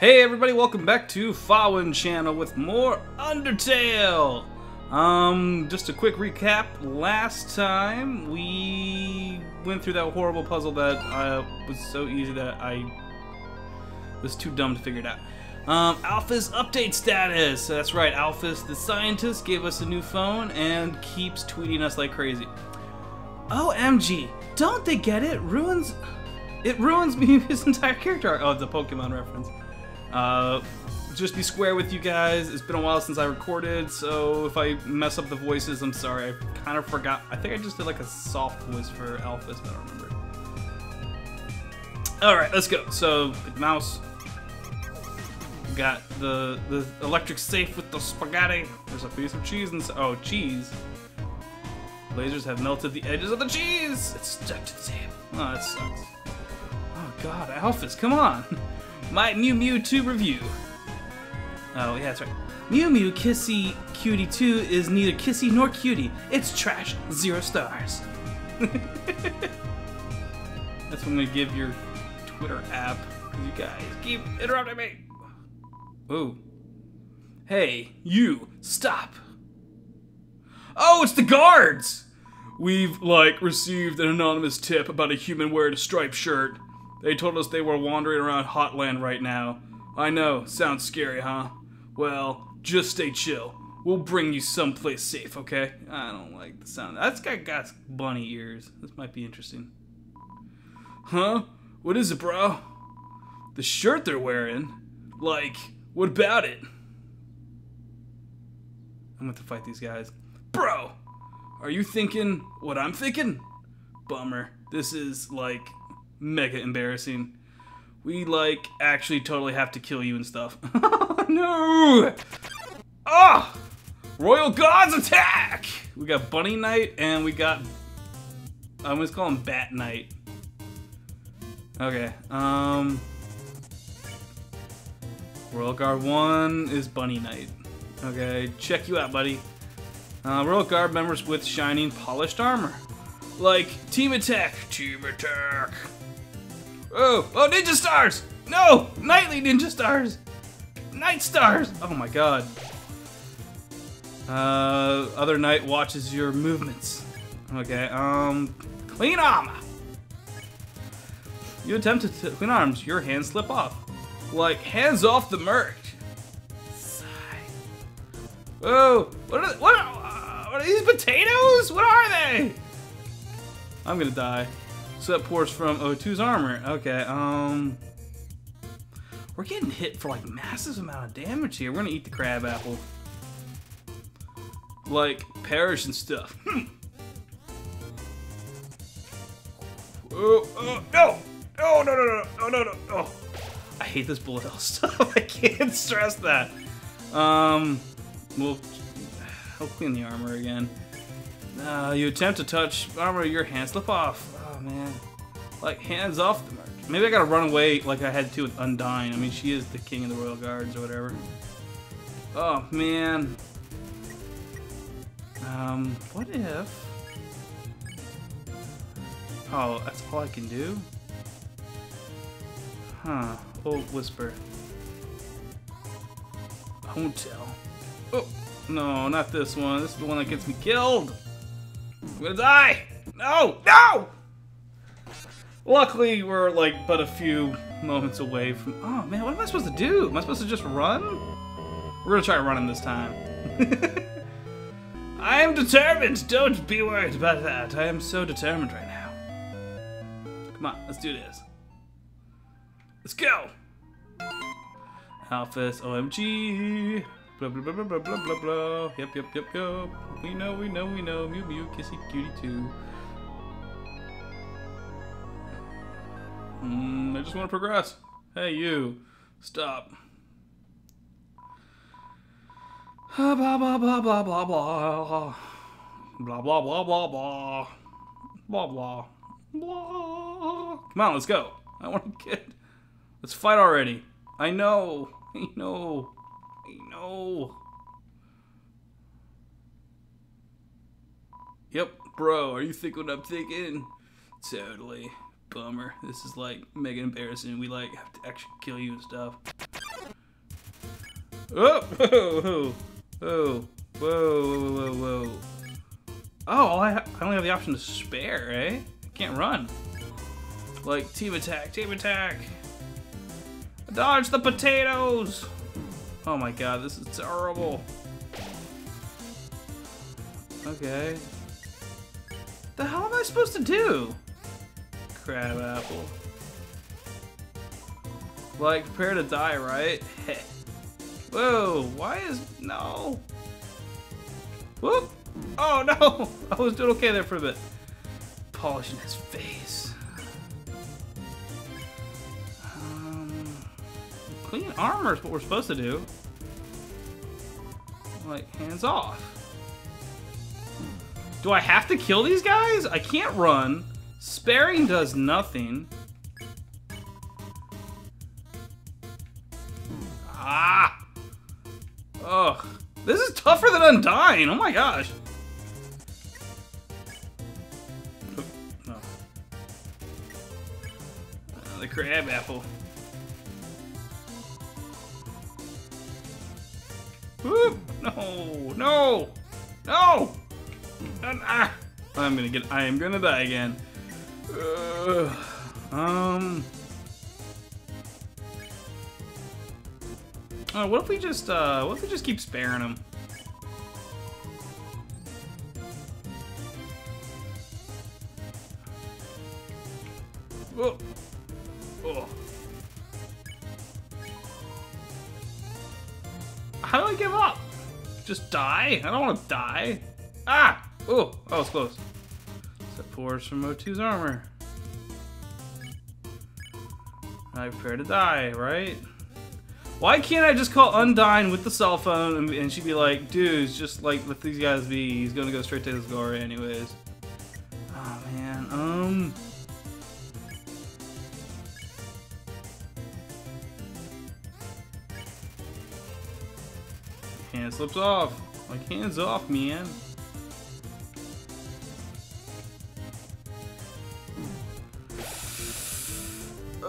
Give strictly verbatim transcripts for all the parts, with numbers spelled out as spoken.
Hey everybody, welcome back to Fawin channel with more Undertale! Um, just a quick recap. Last time we went through that horrible puzzle that uh, was so easy that I was too dumb to figure it out. Um, Alphys update status! That's right, Alphys the scientist gave us a new phone and keeps tweeting us like crazy. O M G! Don't they get it? Ruins... It ruins me his entire character arc. Oh, it's a Pokemon reference. Uh, just be square with you guys. It's been a while since I recorded, so if I mess up the voices, I'm sorry. I kind of forgot. I think I just did like a soft voice for Alphys, but I don't remember. Alright, let's go. So, mouse. Got the, the electric safe with the spaghetti. There's a piece of cheese inside. Oh, cheese. Lasers have melted the edges of the cheese! It's stuck to the table. Oh, that sucks. Oh god, Alphys, come on! My Mew Mew two review. Oh yeah, that's right. Mew Mew Kissy Cutie two is neither kissy nor cutie. It's trash. Zero stars. That's what I'm gonna give your Twitter app. You guys keep interrupting me. Oh. Hey, you stop. Oh, it's the guards. We've like received an anonymous tip about a human wearing a striped shirt. They told us they were wandering around Hotland right now. I know, sounds scary, huh? Well, just stay chill. We'll bring you someplace safe, okay? I don't like the sound. That guy got bunny ears. This might be interesting. Huh? What is it, bro? The shirt they're wearing? Like, what about it? I'm gonna have to fight these guys. Bro! Are you thinking what I'm thinking? Bummer. This is, like... mega embarrassing. We like actually totally have to kill you and stuff. No! Ah! Oh! Royal Gods attack! We got Bunny Knight and we got. I almost call him Bat Knight. Okay. Um. Royal Guard one is Bunny Knight. Okay, check you out, buddy. Uh, Royal Guard members with shining polished armor. Like team attack, team attack. Oh, oh, ninja stars! No! Nightly ninja stars! Night stars! Oh my god. Uh, other knight watches your movements. Okay, um, clean armor! You attempted to clean arms, your hands slip off. Like, hands off the merch. Sigh. Oh, what are, what are, uh, what are these potatoes? What are they? I'm gonna die. So that pours from O two's armor. Okay, um... we're getting hit for, like, massive amount of damage here. We're gonna eat the crab apple. Like, perish and stuff. Hmm. Oh, oh, no! Oh, no, no, no, oh, no, no, oh. I hate this bullet hell stuff. I can't stress that. Um, we'll... I'll clean the armor again. Uh, you attempt to touch armor, your hands slip off. Oh man, like hands off the merch. Maybe I gotta run away like I had to with Undyne. I mean, she is the king of the Royal Guards or whatever. Oh man. Um, what if? Oh, that's all I can do? Huh? Old whisper. I won't tell. Oh no, not this one. This is the one that gets me killed. I'm gonna die! No! No! Luckily, we're like but a few moments away from... Oh man, what am I supposed to do? Am I supposed to just run? We're gonna try running this time. I am determined! Don't be worried about that. I am so determined right now. Come on, let's do this. Let's go! Alphys, O M G! Blah, blah, blah, blah, blah, blah, blah. Yep, yep, yep, yep. We know, we know, we know. Mew Mew Kissy Cutie two. Mm, I just want to progress. Hey, you. Stop. Blah, blah, blah, blah, blah, blah, blah. Blah, blah, blah, blah, blah. Blah, blah. Blah. Come on, let's go. I want to get... Let's fight already. I know. I know. No. Yep, bro, are you thinking what I'm thinking? Totally. Bummer. This is like mega embarrassing. We like have to actually kill you and stuff. Oh, oh, oh, oh, whoa, whoa, whoa, whoa. Oh, I, I only have the option to spare, eh? I can't run. Like, team attack, team attack. Dodge the potatoes. Oh my god, this is terrible. Okay. The hell am I supposed to do? Crab apple. Like, prepare to die, right? Whoa, why is... No. Whoop. Oh no, I was doing okay there for a bit. Polishing his face. Um, clean armor is what we're supposed to do. Like, hands off. Do I have to kill these guys? I can't run. Sparing does nothing. Ah! Ugh. This is tougher than Undyne! Oh my gosh! No. Uh, the crab apple. Woo! No! No! No! I'm gonna get. I am gonna die again. Uh, um. Uh, what if we just? Uh, what if we just keep sparing them? Whoa. Oh. How do I give up? Just die? I don't want to die. Ah! Oh, oh, it's close. Set fours from O two's armor. I prepare to die, right? Why can't I just call Undyne with the cell phone and, and she'd be like, dudes, just like let these guys be. He's gonna go straight to Asgore anyways. Oh man, um. Hand slips off. Like, hands off, man.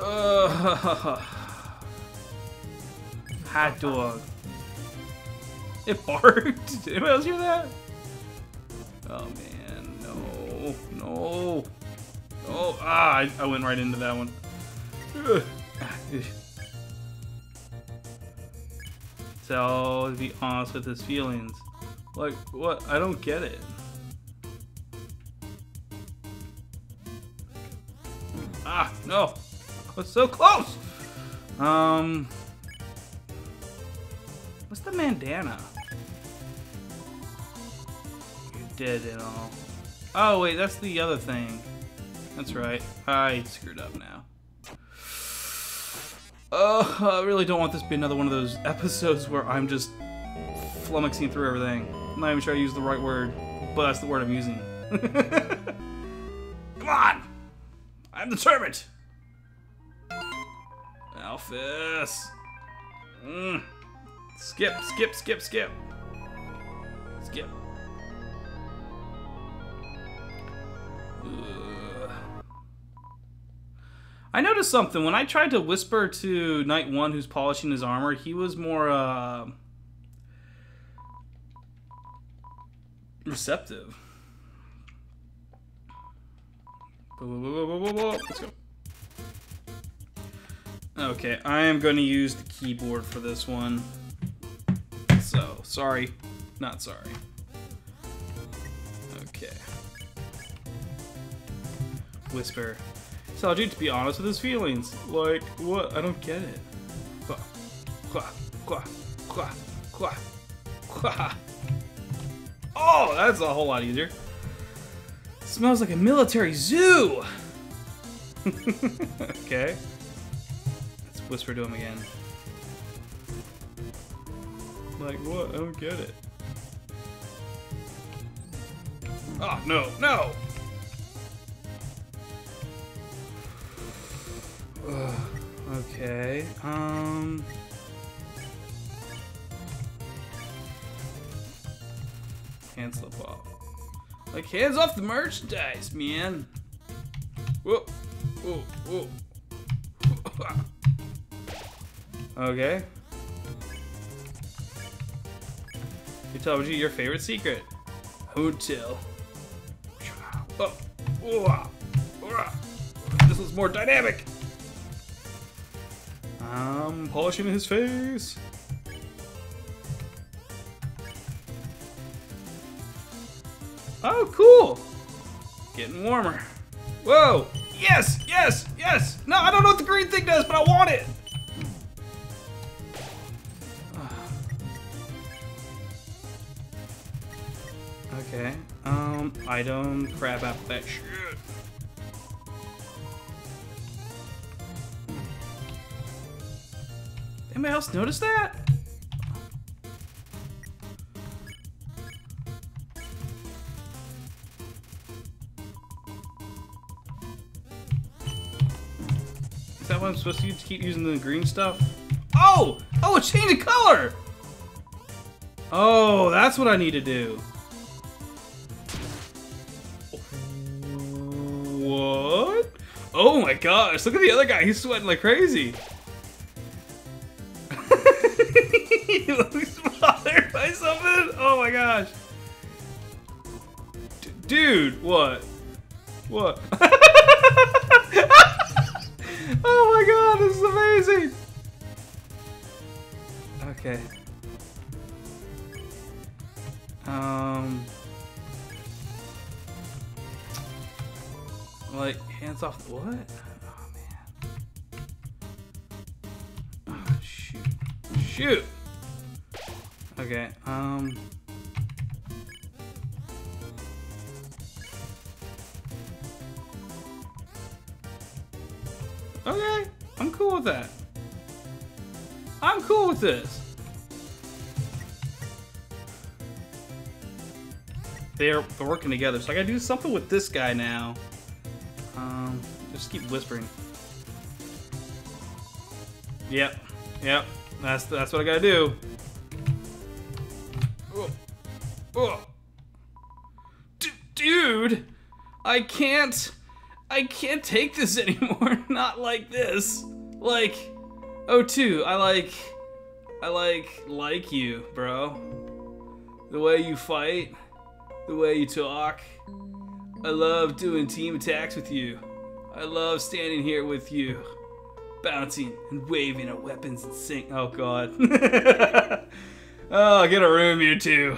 Uh, hot dog. It barked. Did anybody else hear that? Oh man, no, no, oh ah! I, I went right into that one. So, to be honest with his feelings, like what? I don't get it. Ah, no. Was so close. Um, what's the mandana? You're dead and all. Oh wait, that's the other thing. That's right. I screwed up now. Oh, I really don't want this to be another one of those episodes where I'm just flummoxing through everything. I'm not even sure I used the right word, but that's the word I'm using. Come on, I'm determined. Alphys! Mm. Skip, skip, skip, skip. Skip. Ugh. I noticed something. When I tried to whisper to Knight One, who's polishing his armor, he was more uh, receptive. Whoa, whoa, whoa, whoa, whoa. Let's go. Okay, I am going to use the keyboard for this one. So, sorry. Not sorry. Okay. Whisper. So, dude, to be honest with his feelings. Like, what? I don't get it. Qua, qua, qua, qua, qua, qua. Oh, that's a whole lot easier. It smells like a military zoo! Okay. Whisper to him again. Like, what? I don't get it. Oh, no, no! Ugh, okay, um... Hand slip off. Like, hands off the merchandise, man! Whoa, whoa, whoa. Okay. Who told you your favorite secret? Who till? Oh. Oh. Oh. This is more dynamic. I'm polishing his face. Oh, cool. Getting warmer. Whoa. Yes, yes, yes. No, I don't know what the green thing does, but I want it. Okay. Um, item, crab apple, that shit. Anybody else notice that? Is that what I'm supposed to use to keep using the green stuff? Oh! Oh, it changed the color! Oh, that's what I need to do. What? Oh my gosh, look at the other guy, he's sweating like crazy. He looks bothered by something? Oh my gosh. D dude, what? What? Oh my god, this is amazing. Okay. Um... Like, hands off the what? Oh, man. Oh, shoot. Shoot! Okay, um... Okay, I'm cool with that. I'm cool with this. They're, they're working together, so I gotta do something with this guy now. Um, just keep whispering. Yep, yep. That's that's what I gotta do. Oh, oh. D dude, I can't, I can't take this anymore. Not like this. Like, O two, I like, I like like you, bro. The way you fight, the way you talk. I love doing team attacks with you. I love standing here with you. Bouncing and waving our weapons and sing. Oh god. Oh, get a room, you two.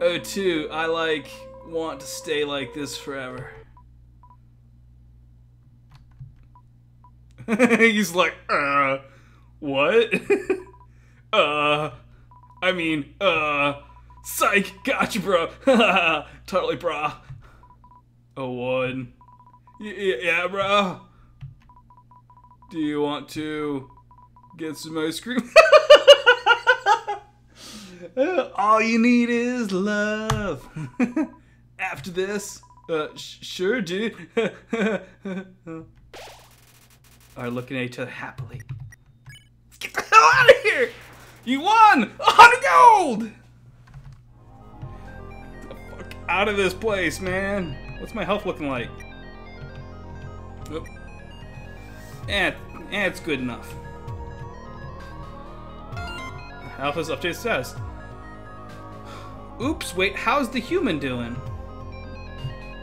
Oh, two, I like want to stay like this forever. He's like, uh, what? uh, I mean, uh, psych, gotcha, bro. Totally, bro. Oh, one. Yeah, yeah, bro. Do you want to get some ice cream? All you need is love. After this, uh, sh sure, dude. Are looking at each other happily. Get the hell out of here! You won! A hundred gold! Get the fuck out of this place, man. What's my health looking like? Oh. And eh, it's good enough. Alphys update says. Oops, wait, how's the human doing?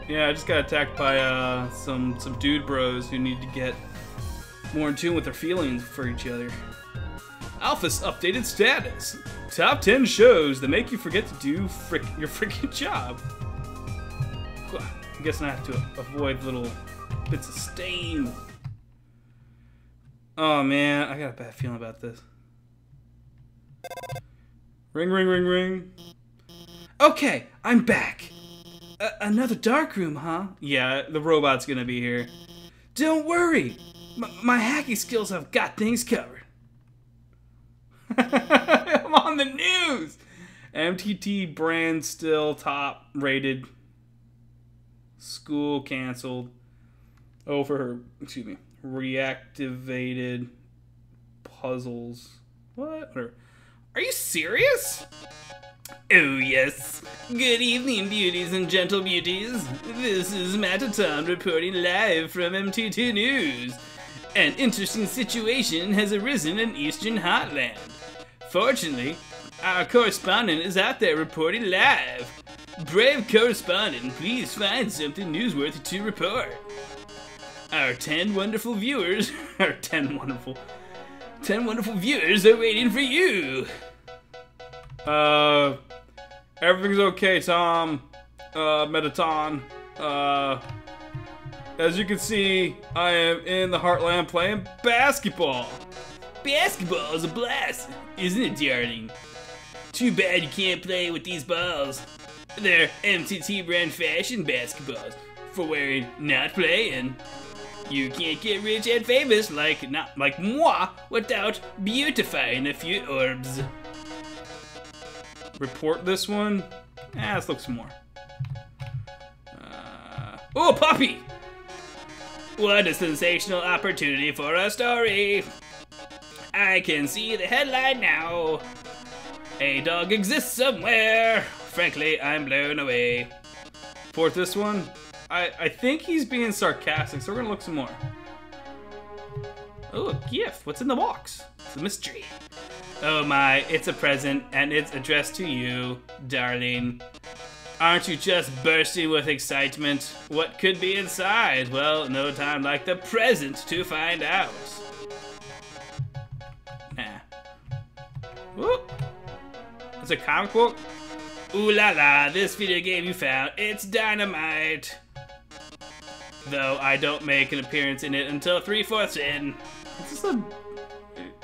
Yeah, I just got attacked by uh, some some dude bros who need to get more in tune with their feelings for each other. Alphys updated status. Top ten shows that make you forget to do frick your freaking job. I'm guessing I have to avoid little bits of stain. Oh man, I got a bad feeling about this. Ring, ring, ring, ring. Okay, I'm back. Uh, another dark room, huh? Yeah, the robot's gonna be here. Don't worry, M my hacking skills have got things covered. I'm on the news. M T T brand still top rated. School canceled. Oh, for her, excuse me. Reactivated puzzles. What? Are you serious? Oh, yes. Good evening, beauties and gentle beauties. This is Mettaton reporting live from M T T News. An interesting situation has arisen in Eastern Hotland. Fortunately, Our correspondent is out there reporting live. Brave correspondent, please find something newsworthy to report. Our ten wonderful viewers, our ten wonderful, ten wonderful viewers are waiting for you. Uh, everything's okay, Tom. Uh, Mettaton. Uh, as you can see, I am in the Heartland playing basketball. Basketball is a blast, isn't it, darling? Too bad you can't play with these balls. They're M T T brand fashion basketballs for wearing, not playing. You can't get rich and famous like not like moi without beautifying a few orbs. Report this one. Ah, let's look some more. Uh, oh, puppy! What a sensational opportunity for a story. I can see the headline now. A dog exists somewhere. Frankly, I'm blown away. For this one, I, I think he's being sarcastic, so we're gonna look some more. Oh, a gift. What's in the box? It's a mystery. Oh my, it's a present, and it's addressed to you, darling. Aren't you just bursting with excitement? What could be inside? Well, no time like the present to find out. Nah. Whoop. It's a comic book. Ooh la la, this video game you found, it's dynamite. Though I don't make an appearance in it until three-fourths in. Is this a...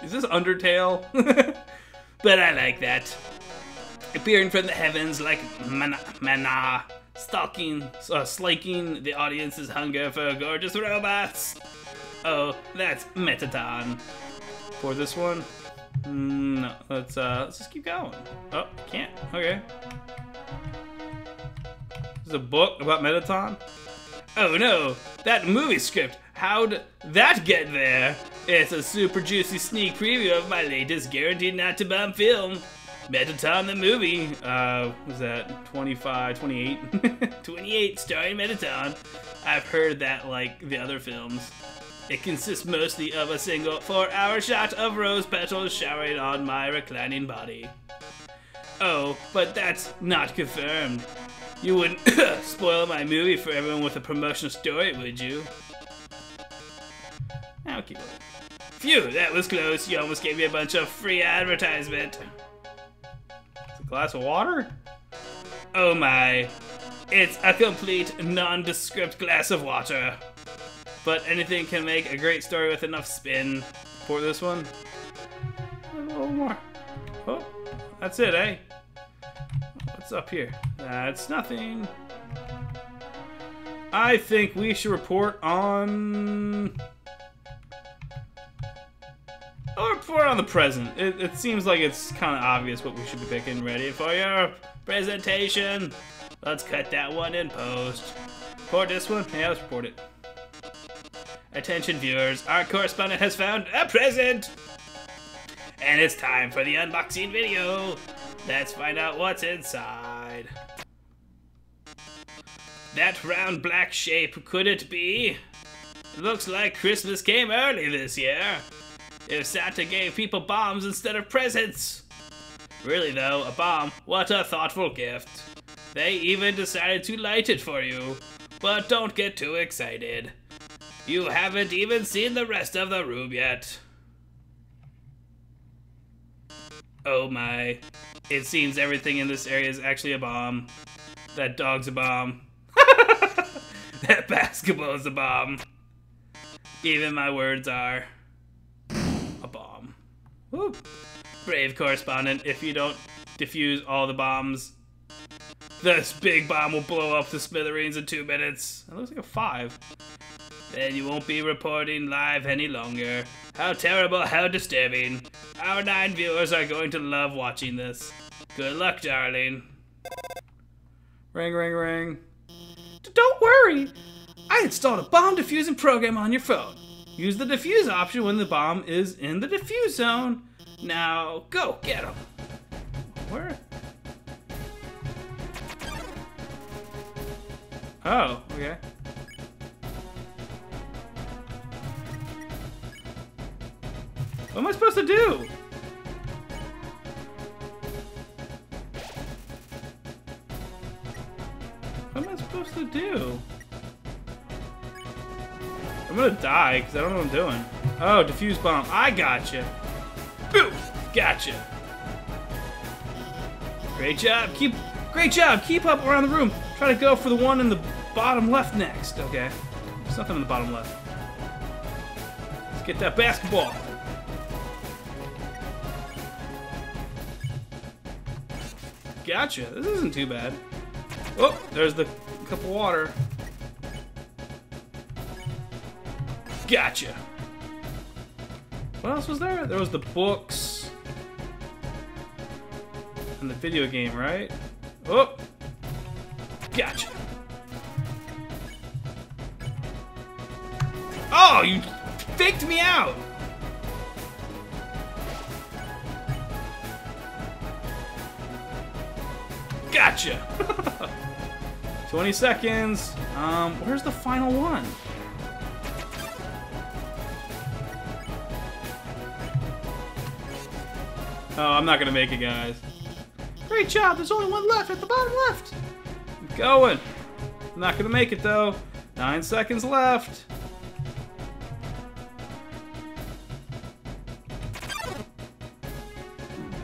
Is this Undertale? But I like that. Appearing from the heavens like manna, manna stalking, uh, slaking the audience's hunger for gorgeous robots. Oh, that's Mettaton. For this one? No, let's uh, let's just keep going. Oh, can't. Okay. There's a book about Mettaton. Oh no, that movie script. How'd that get there? It's a super juicy sneak preview of my latest guaranteed not to bomb film, Mettaton the movie. Uh, was that twenty-five, twenty-eight, twenty-eight starring Mettaton? I've heard that like the other films. It consists mostly of a single four-hour shot of rose petals showering on my reclining body. Oh, but that's not confirmed. You wouldn't spoil my movie for everyone with a promotional story, would you? Now keep going. Phew, that was close. You almost gave me a bunch of free advertisement. It's a glass of water? Oh my. It's a complete nondescript glass of water. But anything can make a great story with enough spin. For this one. A little more. Oh, that's it, eh? What's up here? That's nothing. I think we should report on... I'll report on the present. It, it seems like it's kind of obvious what we should be picking. Ready for your presentation. Let's cut that one in post. For this one? Yeah, let's report it. Attention viewers, our correspondent has found a present! And it's time for the unboxing video! Let's find out what's inside. That round black shape, could it be? Looks like Christmas came early this year. If Santa gave people bombs instead of presents. Really though, a bomb, what a thoughtful gift. They even decided to light it for you. But don't get too excited. You haven't even seen the rest of the room yet. Oh my. It seems everything in this area is actually a bomb. That dog's a bomb. That basketball is a bomb. Even my words are a bomb. Woo. Brave correspondent, if you don't defuse all the bombs, this big bomb will blow up the smithereens in two minutes. That looks like a five. Then you won't be reporting live any longer. How terrible, how disturbing. Our nine viewers are going to love watching this. Good luck, darling. Ring, ring, ring. Don't worry. I installed a bomb defusing program on your phone. Use the defuse option when the bomb is in the defuse zone. Now, go get him. Where? Oh, okay. What am I supposed to do? supposed to do? I'm gonna die, because I don't know what I'm doing. Oh, defuse bomb. I gotcha. Boom! Gotcha. Great job. Keep... Great job. Keep up around the room. Try to go for the one in the bottom left next. Okay. There's nothing in the bottom left. Let's get that basketball. Gotcha. This isn't too bad. Oh, there's the cup of water. Gotcha. What else was there? There was the books. And the video game, right? Oh. Gotcha. Oh, you faked me out. Gotcha. twenty seconds. Um, where's the final one? Oh, I'm not gonna make it, guys. Great job. There's only one left at the bottom left. I'm going. I'm not gonna make it though. Nine seconds left.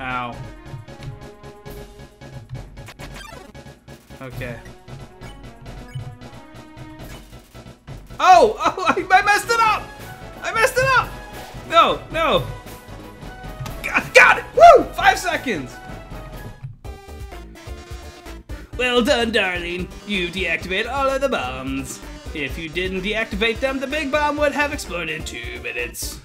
Ow. Okay. Oh! Oh! I messed it up! I messed it up! No! No! Got, got it! Woo! Five seconds! Well done, darling. You deactivate all of the bombs. If you didn't deactivate them, the big bomb would have exploded in two minutes.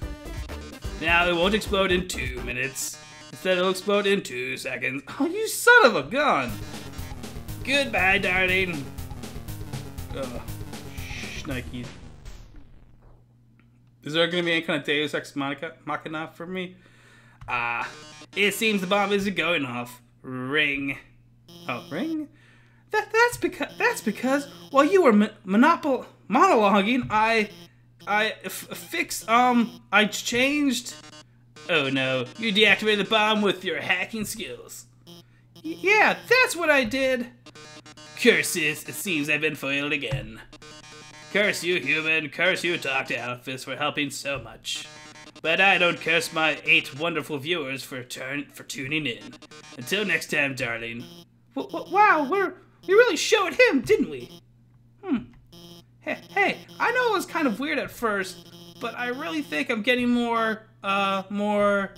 Now it won't explode in two minutes. Instead, it'll explode in two seconds. Oh, you son of a gun! Goodbye, darling. Ugh. Shnikes. Is there gonna be any kind of Deus Ex Machina for me? Ah, uh, it seems the bomb isn't going off. Ring. Oh, ring? That that's because that's because while you were mon monopol monologuing, I I f fixed um I changed. Oh no, you deactivated the bomb with your hacking skills. Y yeah, that's what I did. Curses, it seems I've been foiled again. Curse you, human. Curse you, Doctor Alphys, for helping so much. But I don't curse my eight wonderful viewers for turn for tuning in. Until next time, darling. W w wow, we're, we really showed him, didn't we? Hmm. Hey, hey, I know it was kind of weird at first, but I really think I'm getting more, uh, more,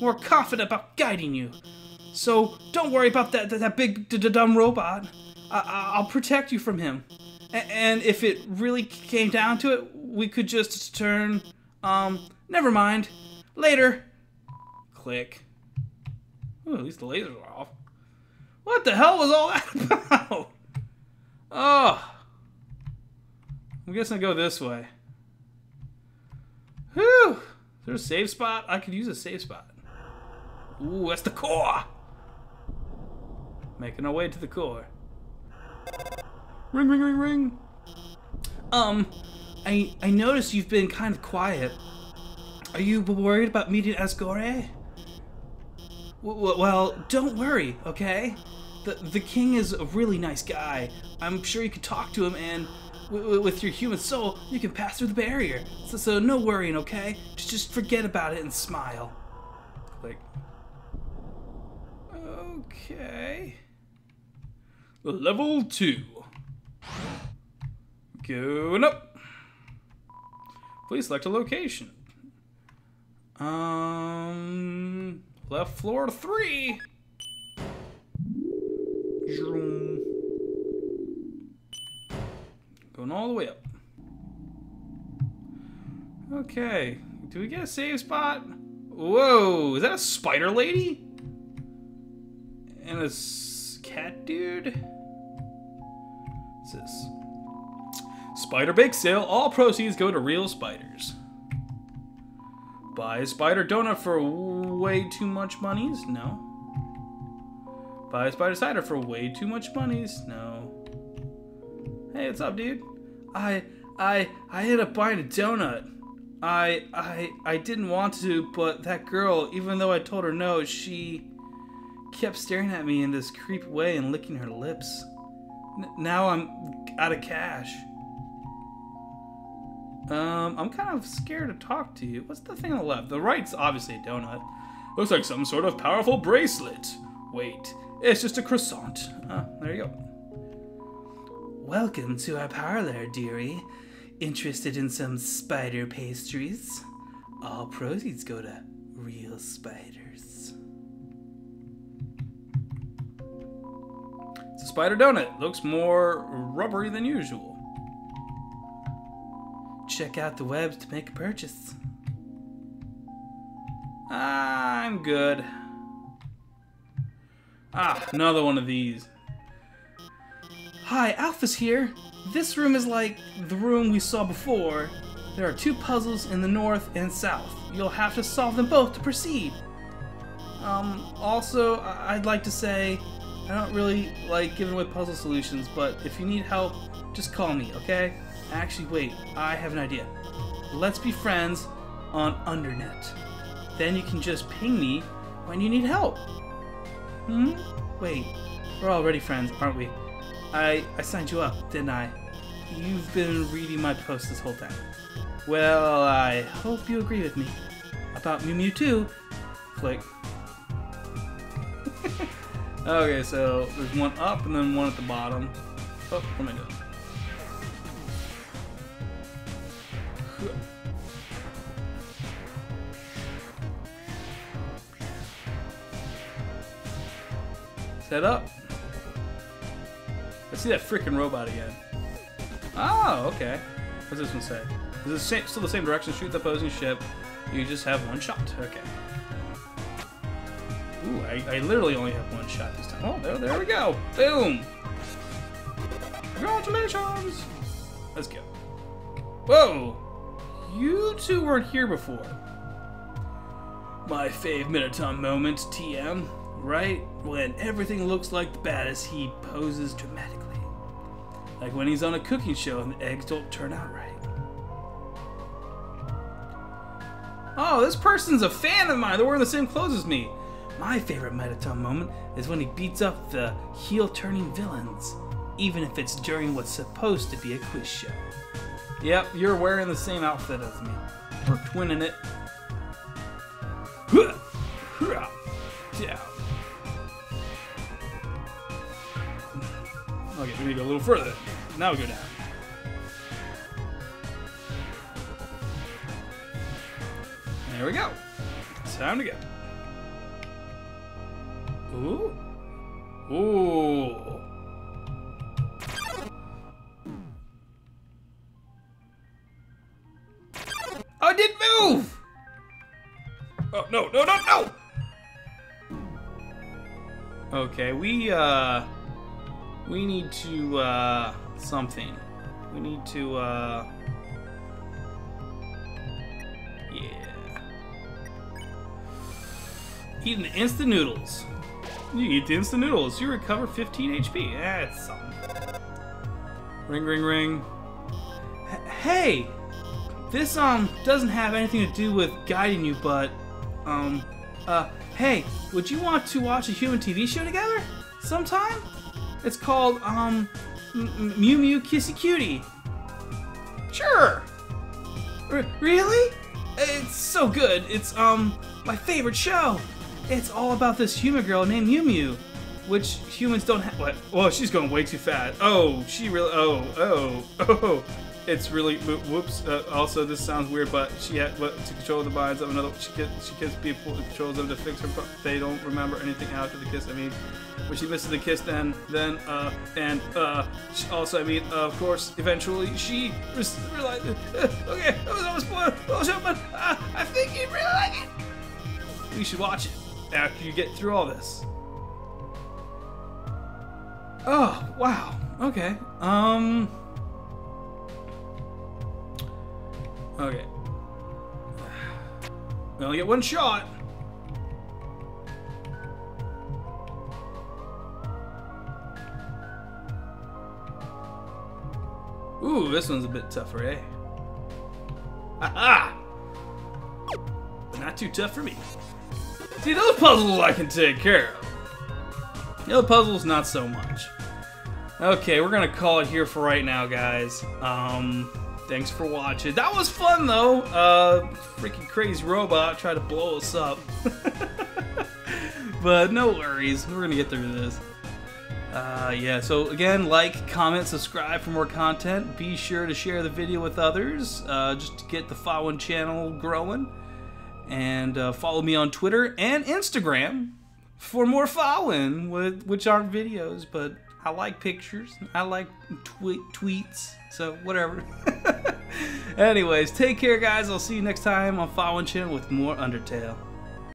more confident about guiding you. So don't worry about that that, that big d d dumb robot. I I'll protect you from him. And if it really came down to it, we could just turn, um, never mind. Later. Click. Ooh, at least the lasers were off. What the hell was all that about? Oh. I'm guessing I go this way. Whew. Is there a save spot? I could use a save spot. Ooh, that's the core. Making our way to the core. Ring, ring, ring, ring. Um, I I noticed you've been kind of quiet. Are you worried about meeting Asgore? W well, don't worry, okay? The the king is a really nice guy. I'm sure you could talk to him, and w w with your human soul, you can pass through the barrier. So, so no worrying, okay? Just forget about it and smile. Click. Okay. Level two. Going up. Please select a location. Um, left floor three. Going all the way up. Okay. Do we get a save spot? Whoa! Is that a spider lady? And a cat dude? What's this? Spider bake sale. All proceeds go to real spiders. Buy a spider donut for way too much monies? No. Buy a spider cider for way too much monies? No. Hey, what's up, dude? I, I, I ended up buying a donut. I, I, I didn't want to, but that girl, even though I told her no, she kept staring at me in this creepy way and licking her lips. N now I'm out of cash. Um, I'm kind of scared to talk to you. What's the thing on the left? The right's obviously a donut. Looks like some sort of powerful bracelet. Wait, it's just a croissant. Ah, there you go. Welcome to our parlor, dearie. Interested in some spider pastries? All proceeds go to real spiders. It's a spider donut. Looks more rubbery than usual. Check out the web to make a purchase. I'm good. Ah, another one of these. Hi, Alphys here. This room is like the room we saw before. There are two puzzles in the north and south. You'll have to solve them both to proceed. Um, also, I'd like to say, I don't really like giving away puzzle solutions, but if you need help, just call me, okay? Actually, wait, I have an idea. Let's be friends on Undernet. Then you can just ping me when you need help. Hmm? Wait, we're already friends, aren't we? I, I signed you up, didn't I? You've been reading my post this whole time. Well, I hope you agree with me. About Mew Mew too. Click. Okay, so there's one up and then one at the bottom. Oh, what am I doing? Set up. I see that freaking robot again. Oh, okay. What's this one say? Is it same, still the same direction? Shoot the opposing ship. You just have one shot. Okay. Ooh, I, I literally only have one shot this time. Oh, there, there we go. Boom. Congratulations. Let's go. Whoa. You two weren't here before. My fave Mettaton moment, T M. Right when everything looks like the baddest, he poses dramatically. Like when he's on a cooking show and the eggs don't turn out right. Oh, this person's a fan of mine. They're wearing the same clothes as me. My favorite Mettaton moment is when he beats up the heel-turning villains, even if it's during what's supposed to be a quiz show. Yep, you're wearing the same outfit as me. We're twinning it. Yeah. Okay, we need to go a little further. Now we go down. There we go. It's time to go. Ooh. Ooh. I didn't move! Oh, no, no, no, no! Okay, we, uh... we need to, uh... something. We need to, uh... yeah. Eating the instant noodles. You eat the instant noodles. You recover fifteen H P. That's something. Ring, ring, ring. H- hey! This, um, doesn't have anything to do with guiding you, but, um, uh, hey, would you want to watch a human T V show together sometime? It's called, um, Mew Mew Kissy Cutie. Sure! R- really? It's so good. It's, um, my favorite show. It's all about this human girl named Mew Mew, which humans don't have. What? Well, she's going way too fast. Oh, she really, oh, oh, oh. It's really whoops. Uh, also, this sounds weird, but she had what, to control the minds of another. She gets, she gets people and controls them to fix her. But they don't remember anything after the kiss. I mean, when she misses the kiss, then then uh and uh she also I mean uh, of course eventually she realized. Uh, okay, that was almost spoiled. But uh, I think you'd really like it. You should watch it after you get through all this. Oh wow. Okay. Um. Okay. We only get one shot. Ooh, this one's a bit tougher, eh? Haha! Not too tough for me. See, those puzzles I can take care of. The other puzzles, not so much. Okay, we're gonna call it here for right now, guys. Um, thanks for watching. That was fun, though. Uh, freaking crazy robot tried to blow us up. But no worries, we're gonna get through this. Uh, yeah, so again, like, comment, subscribe for more content. Be sure to share the video with others, uh, just to get the Fawin channel growing. And uh, follow me on Twitter and Instagram for more Fawin, with, which aren't videos, but I like pictures. I like tw tweets, so whatever. Anyways, take care, guys. I'll see you next time on Fawin channel with more Undertale.